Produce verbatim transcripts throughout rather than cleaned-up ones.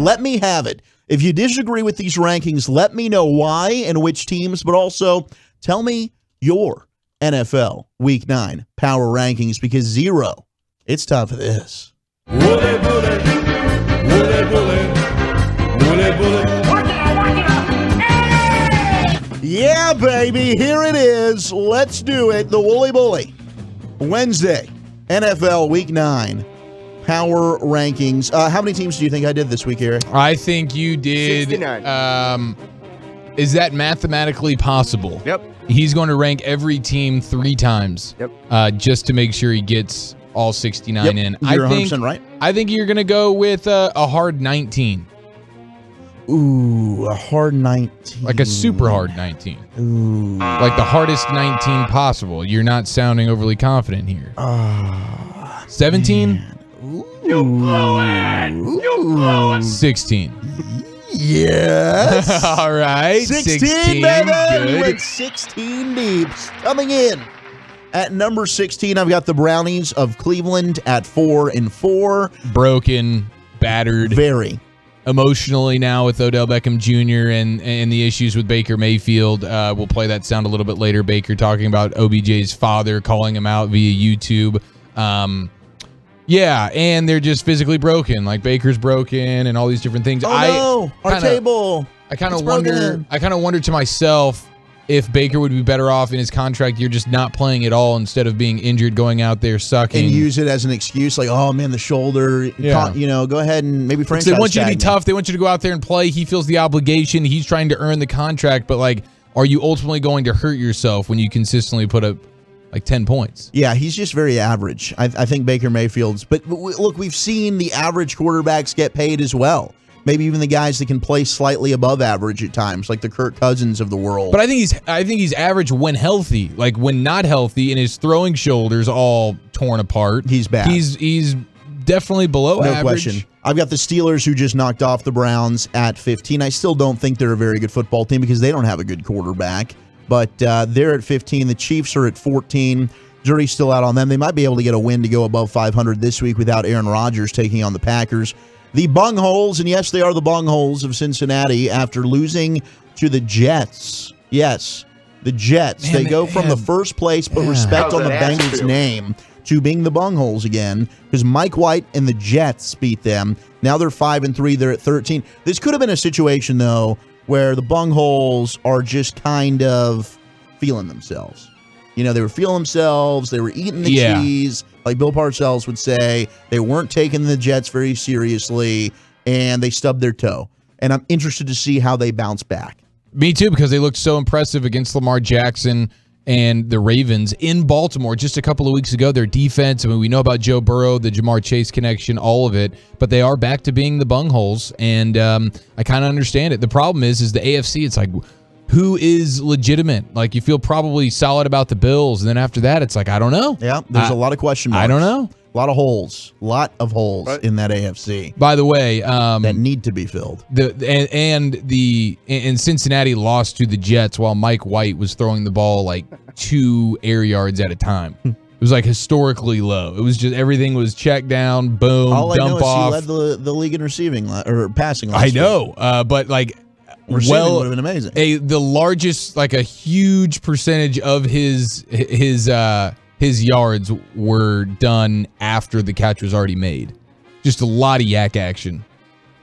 Let me have it. If you disagree with these rankings, let me know why and which teams, but also tell me your N F L Week nine power rankings, because zero, it's time for this. Wooly Bully, Wooly Bully, Wooly Bully. Watch it out, watch it out. Hey! Yeah, baby, here it is. Let's do it. The Wooly Bully. Wednesday, N F L Week nine. Power rankings. Uh, how many teams do you think I did this week, Eric? I think you did. sixty-nine. Um, is that mathematically possible? Yep. He's going to rank every team three times. Yep. Uh, just to make sure he gets all sixty-nine yep. in. You're I think, one hundred percent right. I think you're going to go with uh, a hard nineteen. Ooh, a hard nineteen. Like a super hard nineteen. Ooh. Like the hardest nineteen possible. You're not sounding overly confident here. Oh, seventeen? Man. You blew it! You blew it! sixteen. Yes! All right. sixteen, sixteen baby! We went sixteen deep. Coming in at number sixteen, I've got the Brownies of Cleveland at four and four. Broken, battered. Very. Emotionally now with Odell Beckham Junior and, and the issues with Baker Mayfield. Uh, we'll play that sound a little bit later. Baker talking about O B J's father, calling him out via YouTube. Um... Yeah, and they're just physically broken. Like Baker's broken, and all these different things. Oh I no, our kinda, table. I kind of wonder. Broken. I kind of wonder to myself if Baker would be better off in his contract. You're just not playing at all instead of being injured, going out there sucking, and use it as an excuse. Like, oh man, the shoulder. Yeah. You know, go ahead and maybe franchise. They want you to be tough. They want you to go out there and play. He feels the obligation. He's trying to earn the contract, but like, are you ultimately going to hurt yourself when you consistently put up like ten points? Yeah, he's just very average. I, I think Baker Mayfield's. But, but we, look, we've seen the average quarterbacks get paid as well. Maybe even the guys that can play slightly above average at times, like the Kirk Cousins of the world. But I think he's I think he's average when healthy. Like when not healthy, and his throwing shoulder's all torn apart, he's bad. He's he's definitely below average. No question. I've got the Steelers, who just knocked off the Browns, at fifteen. I still don't think they're a very good football team because they don't have a good quarterback. But uh, they're at fifteen. The Chiefs are at fourteen. Jury's still out on them. They might be able to get a win to go above five hundred this week without Aaron Rodgers taking on the Packers. The Bungholes, and yes, they are the Bungholes of Cincinnati after losing to the Jets. Yes, the Jets. Man, they go man. from the first place, but yeah. respect on the Bengals' name, to being the Bungholes again, because Mike White and the Jets beat them. Now they're five and three. They're at thirteen. This could have been a situation, though, where the Bungholes are just kind of feeling themselves. You know, they were feeling themselves. They were eating the yeah. cheese. Like Bill Parcells would say, they weren't taking the Jets very seriously, and they stubbed their toe. And I'm interested to see how they bounce back. Me too, because they looked so impressive against Lamar Jackson and the Ravens in Baltimore just a couple of weeks ago. Their defense, I mean, we know about Joe Burrow, the Ja'Mar Chase connection, all of it, but they are back to being the Bungholes, and um, I kind of understand it. The problem is, is the A F C, it's like, who is legitimate? Like, you feel probably solid about the Bills, and then after that, it's like, I don't know. Yeah, there's I, a lot of question marks. I don't know. A lot of holes. A lot of holes right. in that A F C. By the way, um, that need to be filled. The and, and the and Cincinnati lost to the Jets while Mike White was throwing the ball like two air yards at a time. It was like historically low. It was just everything was checked down, boom, All dump I know is off. He led the the league in receiving or passing. Last I know, uh, but like receiving well, would have been amazing. A the largest, like a huge percentage of his his. Uh, His yards were done after the catch was already made. Just a lot of yak action.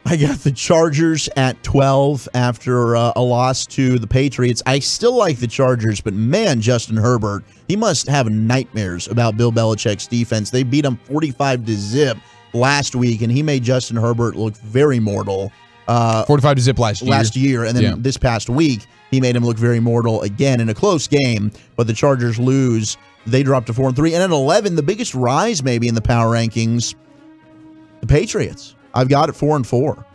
I got the Chargers at twelve after uh, a loss to the Patriots. I still like the Chargers, but man, Justin Herbert, he must have nightmares about Bill Belichick's defense. They beat him forty-five to zip last week, and he made Justin Herbert look very mortal. Uh, forty-five to zip last year. Last year, and then yeah. this past week, he made him look very mortal again in a close game, but the Chargers lose. They dropped to four and three, and at eleven, the biggest rise maybe in the power rankings, the Patriots. I've got it four and four.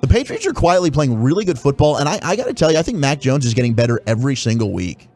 The Patriots are quietly playing really good football, and I, I got to tell you, I think Mac Jones is getting better every single week.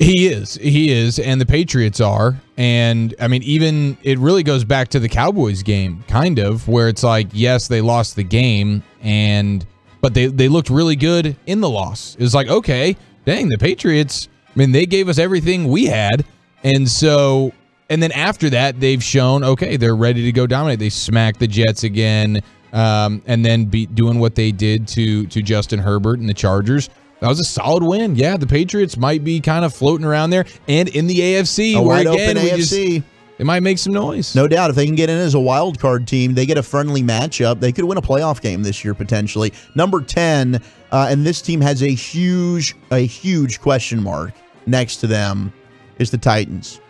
He is, he is, and the Patriots are, and I mean, even it really goes back to the Cowboys game, kind of, where it's like, yes, they lost the game, and but they they looked really good in the loss. It was like, okay, dang, the Patriots. I mean, they gave us everything we had. And so, and then after that, they've shown, okay, they're ready to go dominate. They smacked the Jets again. um, and then be doing what they did to to Justin Herbert and the Chargers. That was a solid win. Yeah, the Patriots might be kind of floating around there, and in the A F C, a where again we A F C. Just it might make some noise. No doubt. If they can get in as a wild card team, they get a friendly matchup. They could win a playoff game this year, potentially. Number ten, uh, and this team has a huge, a huge question mark next to them, is the Titans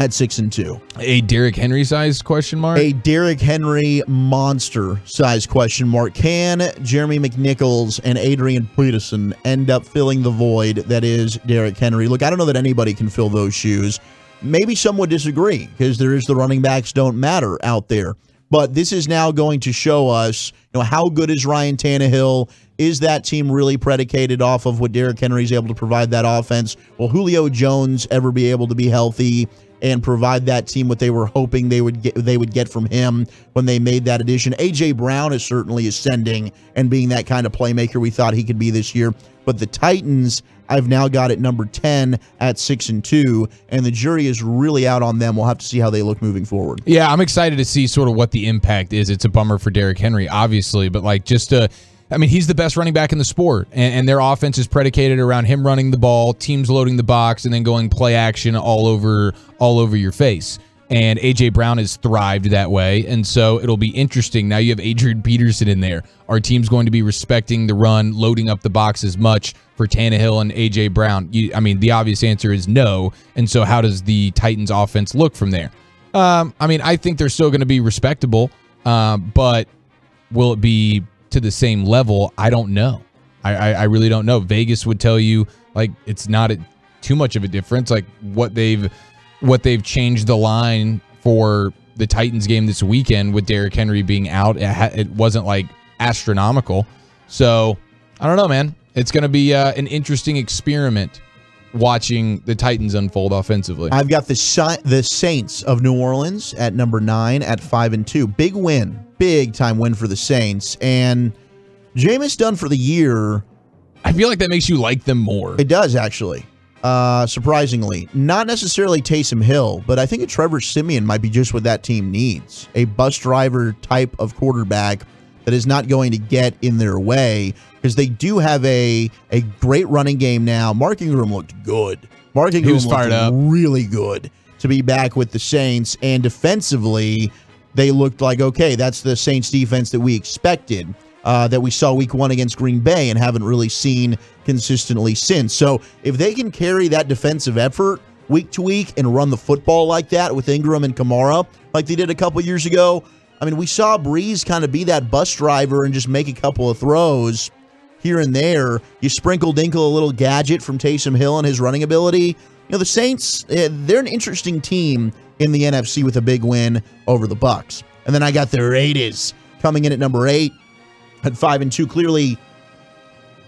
at six and two. A Derrick Henry size question mark? A Derrick Henry monster size question mark. Can Jeremy McNichols and Adrian Peterson end up filling the void that is Derrick Henry? Look, I don't know that anybody can fill those shoes. Maybe some would disagree because there is the running backs don't matter out there. But this is now going to show us, you know, how good is Ryan Tannehill? Is that team really predicated off of what Derrick Henry is able to provide that offense? Will Julio Jones ever be able to be healthy and provide that team what they were hoping they would get, they would get from him when they made that addition? A J. Brown is certainly ascending and being that kind of playmaker we thought he could be this year. But the Titans, I've now got at number ten at six and two, and the jury is really out on them. We'll have to see how they look moving forward. Yeah, I'm excited to see sort of what the impact is. It's a bummer for Derrick Henry, obviously, but like just uh, I mean, he's the best running back in the sport, and, and their offense is predicated around him running the ball, teams loading the box, and then going play action all over all over your face. And A J. Brown has thrived that way, and so it'll be interesting. Now you have Adrian Peterson in there. Our team's going to be respecting the run, loading up the box as much for Tannehill and A J. Brown. You, I mean, the obvious answer is no, and so how does the Titans' offense look from there? Um, I mean, I think they're still going to be respectable, uh, but will it be to the same level? I don't know. I, I, I really don't know. Vegas would tell you, like, it's not a, too much of a difference, like what they've – what they've changed the line for the Titans game this weekend with Derrick Henry being out. It, ha it wasn't like astronomical. So I don't know, man. It's going to be uh, an interesting experiment watching the Titans unfold offensively. I've got the si the Saints of New Orleans at number nine at five and two. Big win, big time win for the Saints. And Jameis Dunn for the year. I feel like that makes you like them more. It does, actually. Uh, surprisingly, not necessarily Taysom Hill, but I think a Trevor Simeon might be just what that team needs. A bus driver type of quarterback that is not going to get in their way, because they do have a a great running game now. Mark Ingram looked good. Mark Ingram was fired up. Really good to be back with the Saints, and defensively, they looked like, okay, that's the Saints defense that we expected. Uh, that we saw week one against Green Bay and haven't really seen consistently since. So if they can carry that defensive effort week to week and run the football like that with Ingram and Kamara, like they did a couple years ago, I mean, we saw Breeze kind of be that bus driver and just make a couple of throws here and there. You sprinkle Dinkle a little gadget from Taysom Hill and his running ability. You know, the Saints, they're an interesting team in the N F C with a big win over the Bucks. And then I got their Raiders coming in at number eight. At five and two, clearly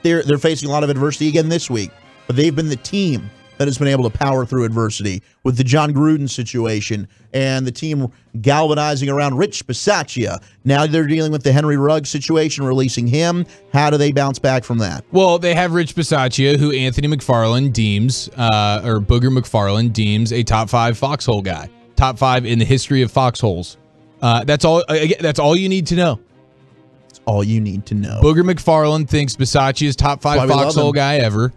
they're they're facing a lot of adversity again this week, but they've been the team that has been able to power through adversity with the John Gruden situation and the team galvanizing around Rich Bisaccia. Now they're dealing with the Henry Ruggs situation, releasing him. How do they bounce back from that? Well, they have Rich Bisaccia, who Anthony McFarland deems, uh, or Booger McFarland deems, a top five foxhole guy, top five in the history of foxholes. Uh, that's all. That's all you need to know. All you need to know. Booger McFarland thinks Bisaccia is top five foxhole guy ever.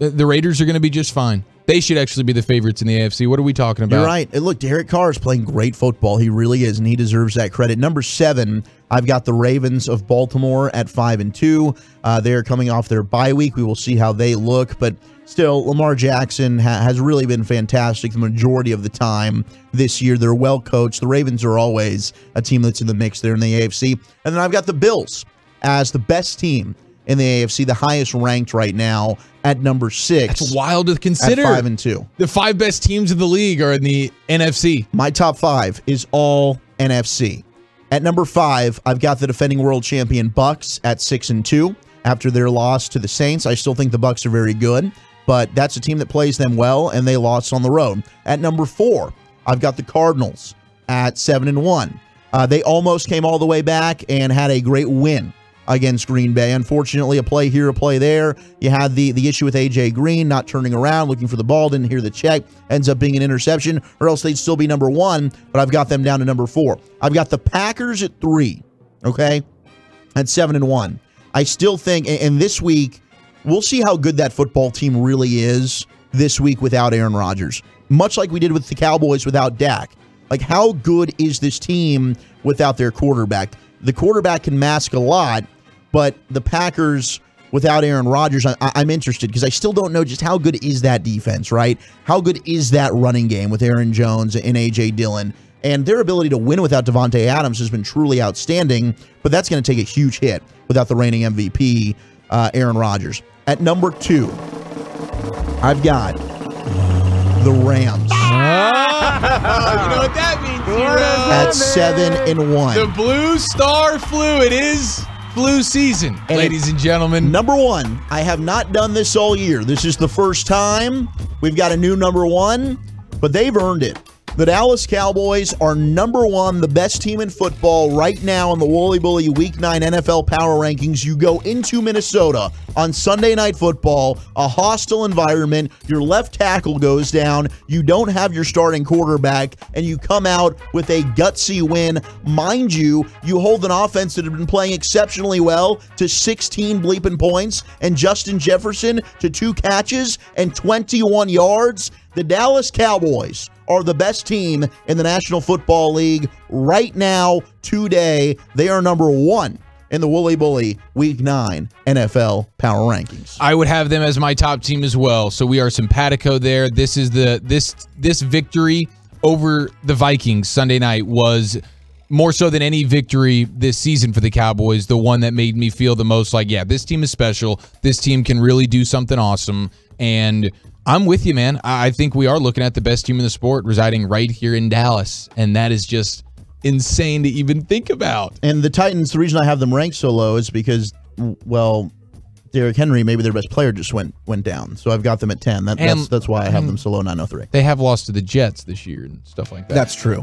The, the Raiders are going to be just fine. They should actually be the favorites in the A F C. What are we talking about? You're right. And look, Derek Carr is playing great football. He really is, and he deserves that credit. Number seven, I've got the Ravens of Baltimore at five and two. Uh, they're coming off their bye week. We will see how they look, but still, Lamar Jackson ha has really been fantastic the majority of the time this year. They're well coached. The Ravens are always a team that's in the mix there in the A F C. And then I've got the Bills as the best team in the A F C, the highest ranked right now at number six. That's wild to consider. At five and two. The five best teams in the league are in the N F C. My top five is all N F C. At number five, I've got the defending world champion Bucks at six and two. After their loss to the Saints, I still think the Bucks are very good, but that's a team that plays them well, and they lost on the road. At number four, I've got the Cardinals at seven and one. Uh, they almost came all the way back and had a great win against Green Bay. Unfortunately, a play here, a play there. You had the, the issue with A J. Green not turning around, looking for the ball, didn't hear the check, ends up being an interception, or else they'd still be number one, but I've got them down to number four. I've got the Packers at three. okay, at seven and one. I still think, and this week, we'll see how good that football team really is this week without Aaron Rodgers, much like we did with the Cowboys without Dak. Like, how good is this team without their quarterback? The quarterback can mask a lot, but the Packers without Aaron Rodgers, I, I'm interested because I still don't know just how good is that defense, right? How good is that running game with Aaron Jones and A J. Dillon? And their ability to win without Devontae Adams has been truly outstanding, but that's going to take a huge hit without the reigning M V P, uh, Aaron Rodgers. At number two, I've got the Rams. You know what that means? At seven and one. The Blue Star Flu. It is flu season, and ladies and gentlemen. Number one. I have not done this all year. This is the first time we've got a new number one, but they've earned it. The Dallas Cowboys are number one, the best team in football right now in the Wooly Bully Week nine N F L Power Rankings. You go into Minnesota on Sunday Night Football, a hostile environment, your left tackle goes down, you don't have your starting quarterback, and you come out with a gutsy win. Mind you, you hold an offense that had been playing exceptionally well to sixteen bleeping points, and Justin Jefferson to two catches and twenty-one yards. The Dallas Cowboys are the best team in the National Football League right now, today. They are number one in the Wooly Bully Week nine N F L Power Rankings. I would have them as my top team as well, so we are simpatico there. This is the this this victory over the Vikings Sunday night was more so than any victory this season for the Cowboys, the one that made me feel the most like, yeah, this team is special. This team can really do something awesome, and I'm with you, man. I think we are looking at the best team in the sport residing right here in Dallas, and that is just insane to even think about. And the Titans, the reason I have them ranked so low is because, well, Derrick Henry, maybe their best player, just went went down. So I've got them at ten. That, that's, that's why I have them so low, nine oh three. They have lost to the Jets this year and stuff like that. That's true.